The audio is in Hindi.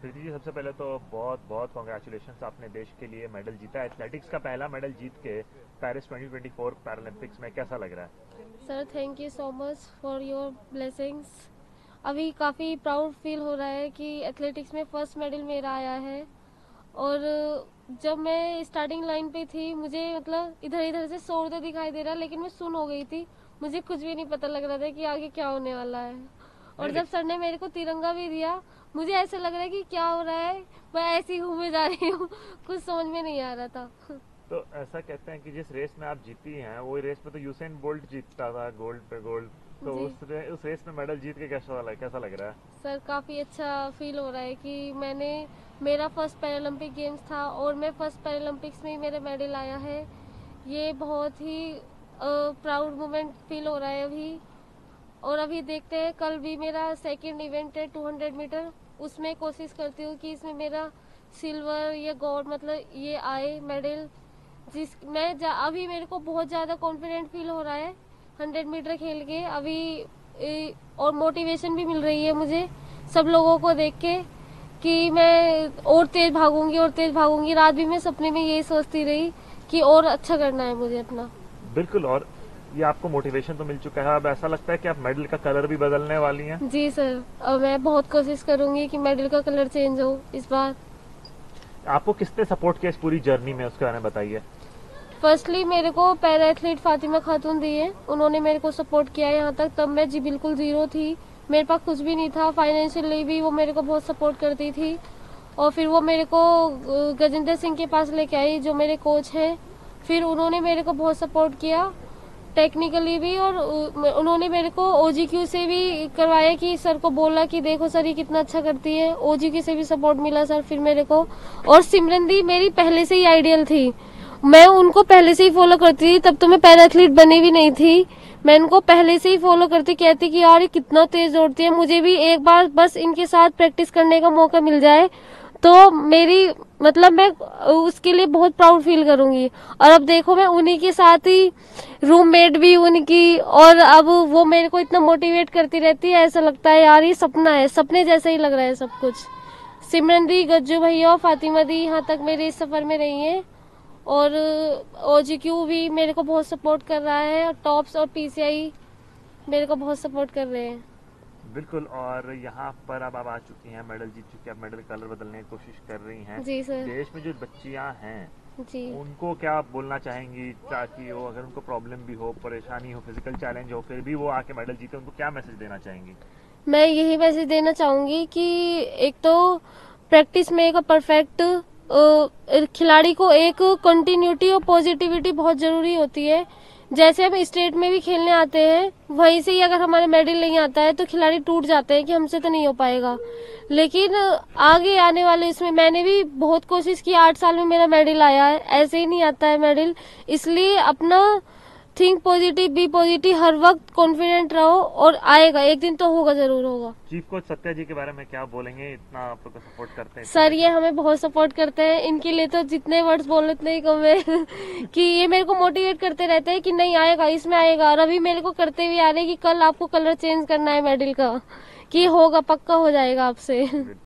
प्रीति जी, सबसे पहले तो बहुत बहुत कॉन्ग्रेचुलेशंस, आपने देश के लिए मेडल जीता, एथलेटिक्स का पहला मेडल जीत के पेरिस 2024 पैरालंपिक्स में, कैसा लग रहा है? Sir thank you so much for your blessings. अभी काफ़ी प्राउड फील हो रहा है कि एथलेटिक्स में फर्स्ट मेडल मेरा आया है। और जब मैं स्टार्टिंग लाइन पे थी, मुझे मतलब इधर इधर से शोर तो दिखाई दे रहा, लेकिन मैं सुन हो गई थी, मुझे कुछ भी नहीं पता लग रहा था कि आगे क्या होने वाला है। और जब सर ने मेरे को तिरंगा भी दिया, मुझे ऐसा लग रहा है कि क्या हो रहा है, मैं ऐसी घूमे जा रही हूँ, कुछ समझ में नहीं आ रहा था। तो ऐसा कहते हैं कि जिस रेस में आप जीती हैं, वो रेस पे तो यूसेन बोल्ट जीतता था गोल्ड पे गोल्ड, तो उस रेस में मेडल जीत के कैसा लग रहा है? सर काफी अच्छा फील हो रहा है कि मैंने, मेरा फर्स्ट पैरालंपिक गेम्स था और मैं फर्स्ट पैरालंपिक्स में ही मेरा मेडल आया है। ये बहुत ही प्राउड मोमेंट फील हो रहा है अभी। और अभी देखते हैं, कल भी मेरा सेकंड इवेंट है 200 मीटर, उसमें कोशिश करती हूँ कि इसमें मेरा सिल्वर या गोल्ड, मतलब ये आए मेडल। जिस मैं अभी मेरे को बहुत ज़्यादा कॉन्फिडेंट फील हो रहा है 100 मीटर खेल के अभी, और मोटिवेशन भी मिल रही है मुझे सब लोगों को देख के कि मैं और तेज़ भागूंगी और तेज़ भागूंगी। रात भी मैं सपने में यही सोचती रही कि और अच्छा करना है मुझे अपना। बिल्कुल, और ये आपको मोटिवेशन तो मिल चुका है, अब ऐसा लगता है कि आप मेडल का कलर भी बदलने वाली हैं? जी सर, और मैं बहुत कोशिश करूंगी कि मेडल का कलर चेंज हो इस बार। आपको किसने सपोर्ट किया इस पूरी जर्नी में, उसके बारे में बताइए। फर्स्टली मेरे को पैरा एथलीट फातिमा खातून दी है, उन्होंने मेरे को सपोर्ट किया। यहाँ तक तब मैं जी बिल्कुल जीरो थी, मेरे पास कुछ भी नहीं था। फाइनेंशियली भी वो मेरे को बहुत सपोर्ट करती थी। और फिर वो मेरे को गजेंद्र सिंह के पास लेके आई, जो मेरे कोच हैं। फिर उन्होंने मेरे को बहुत सपोर्ट किया टेक्निकली भी, और उन्होंने मेरे को OGQ से भी करवाया कि सर को बोला कि देखो सर ये कितना अच्छा करती है। OGQ से भी सपोर्ट मिला सर फिर मेरे को। और सिमरन दी मेरी पहले से ही आइडियल थी, मैं उनको पहले से ही फॉलो करती थी, तब तो मैं पैरा एथलीट बनी भी नहीं थी। मैं उनको पहले से ही फॉलो करती, कहती कि यार ये कितना तेज दौड़ती है, मुझे भी एक बार बस इनके साथ प्रैक्टिस करने का मौका मिल जाए तो मेरी, मतलब मैं उसके लिए बहुत प्राउड फील करूंगी। और अब देखो मैं उन्हीं के साथ ही रूममेट भी उनकी, और अब वो मेरे को इतना मोटिवेट करती रहती है, ऐसा लगता है यार ये सपना है, सपने जैसा ही लग रहा है सब कुछ। सिमरन दी, गज्जू भैया, फातिमा दी यहाँ तक मेरे इस सफ़र में रही है। और OGQ भी मेरे को बहुत सपोर्ट कर रहा है, और टॉप्स और PCI मेरे को बहुत सपोर्ट कर रहे हैं। बिल्कुल, और यहाँ पर अब आप आ चुकी हैं, मेडल जीत चुकी हैं, आप मेडल कलर बदलने की कोशिश कर रही हैं। जी सर। देश में जो बच्चियाँ हैं जी, उनको क्या आप बोलना चाहेंगी, ताकि वो, अगर उनको प्रॉब्लम भी हो, परेशानी हो, फिजिकल चैलेंज हो, फिर भी वो आके मेडल जीते, उनको क्या मैसेज देना चाहेंगी? मैं यही मैसेज देना चाहूँगी कि एक तो प्रैक्टिस में एक परफेक्ट खिलाड़ी को एक कंटिन्यूटी और पॉजिटिविटी बहुत ज़रूरी होती है। जैसे हम स्टेट में भी खेलने आते हैं, वहीं से ही अगर हमारे मेडल नहीं आता है तो खिलाड़ी टूट जाते हैं कि हमसे तो नहीं हो पाएगा। लेकिन आगे आने वाले इसमें मैंने भी बहुत कोशिश की, 8 साल में मेरा मेडल आया है, ऐसे ही नहीं आता है मेडल। इसलिए अपना थिंक पॉजिटिव, बी पॉजिटिव, हर वक्त कॉन्फिडेंट रहो और आएगा, एक दिन तो होगा, जरूर होगा। चीफ कोच सत्या जी के बारे में क्या बोलेंगे, इतना आप लोग को सपोर्ट करते हैं? सर ये हमें बहुत सपोर्ट करते हैं, इनके लिए तो जितने वर्ड्स बोले उतने ही कम है कि ये मेरे को मोटिवेट करते रहते हैं कि नहीं आएगा, इसमें आएगा। और अभी मेरे को करते हुए आ रहे कि कल आपको कलर चेंज करना है मेडल का, कि होगा, पक्का हो जाएगा आपसे।